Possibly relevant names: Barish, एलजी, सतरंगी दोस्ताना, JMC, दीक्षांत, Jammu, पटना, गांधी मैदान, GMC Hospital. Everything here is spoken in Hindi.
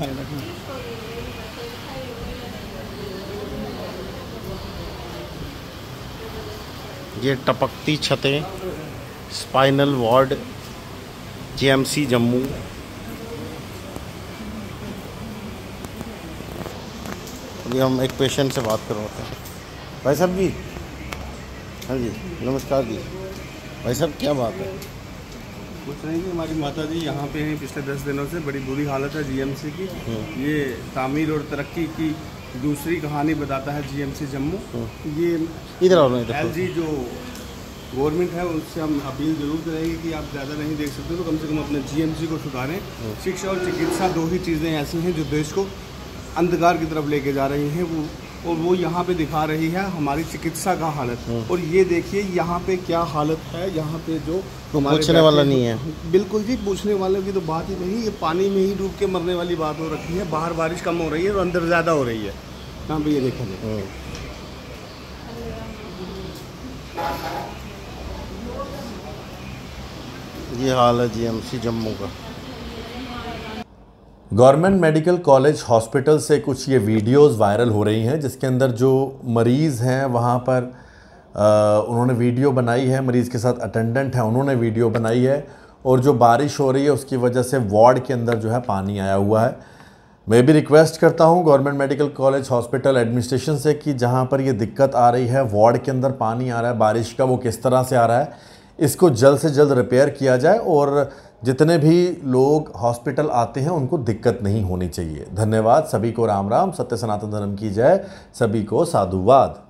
तुम्हारे लगे। ये टपकती छतें, स्पाइनल वार्ड, जेएमसी जम्मू। अभी हम एक पेशेंट से बात करवाते हैं। भाई साहब जी, हाँ जी नमस्कार जी। भाई साहब क्या बात है? कुछ नहीं कि हमारी माता जी यहाँ पे हैं पिछले 10 दिनों से, बड़ी बुरी हालत है जीएमसी की। ये तामीर और तरक्की की दूसरी कहानी बताता है जीएमसी जम्मू। ये इधर एलजी जो गवर्नमेंट है उससे हम अपील जरूर करेंगे कि आप ज़्यादा नहीं देख सकते तो कम से कम अपने जीएमसी को सुधारें। शिक्षा और चिकित्सा दो ही चीज़ें ऐसी हैं जो देश को अंधकार की तरफ लेके जा रही हैं, वो यहाँ पे दिखा रही है हमारी चिकित्सा का हालत। और ये देखिए यहाँ पे क्या हालत है, यहाँ पे जो पूछने वाला नहीं है, बिल्कुल जी पूछने वालों की तो बात ही नहीं। ये पानी में ही डूब के मरने वाली बात हो रखी है। बाहर बारिश कम हो रही है और अंदर ज़्यादा हो रही है। यहाँ पे ये देखा जाए ये हाल है जीएमसी जम्मू का। गवर्नमेंट मेडिकल कॉलेज हॉस्पिटल से कुछ ये वीडियोस वायरल हो रही हैं जिसके अंदर जो मरीज़ हैं वहाँ पर उन्होंने वीडियो बनाई है, मरीज़ के साथ अटेंडेंट हैं उन्होंने वीडियो बनाई है। और जो बारिश हो रही है उसकी वजह से वार्ड के अंदर जो है पानी आया हुआ है। मैं भी रिक्वेस्ट करता हूँ government medical college hospital administration से कि जहाँ पर ये दिक्कत आ रही है, वार्ड के अंदर पानी आ रहा है बारिश का, वो किस तरह से आ रहा है इसको जल्द से जल्द रिपेयर किया जाए और जितने भी लोग हॉस्पिटल आते हैं उनको दिक्कत नहीं होनी चाहिए। धन्यवाद। सभी को राम राम। सत्य सनातन धर्म की जय। सभी को साधुवाद।